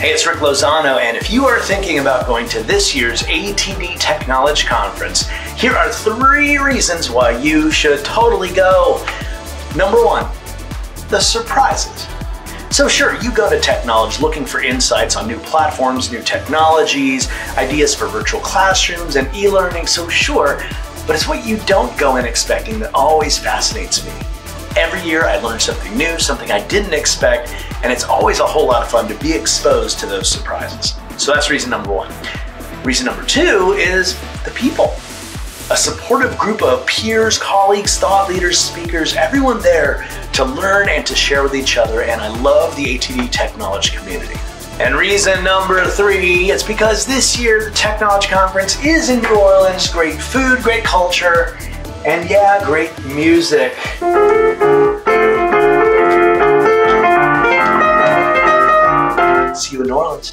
Hey, it's Rick Lozano, and if you are thinking about going to this year's ATD TechKnowledge Conference, here are 3 reasons why you should totally go. Number 1, the surprises. So sure, you go to TechKnowledge looking for insights on new platforms, new technologies, ideas for virtual classrooms, and e-learning, so sure, but it's what you don't go in expecting that always fascinates me. Every year I learn something new, something I didn't expect, and it's always a whole lot of fun to be exposed to those surprises. So that's reason number 1. Reason number 2 is the people. A supportive group of peers, colleagues, thought leaders, speakers, everyone there to learn and to share with each other, and I love the ATD TechKnowledge community. And reason number 3, it's because this year the TechKnowledge Conference is in New Orleans. Great food, great culture, and yeah, great music. See you in New Orleans.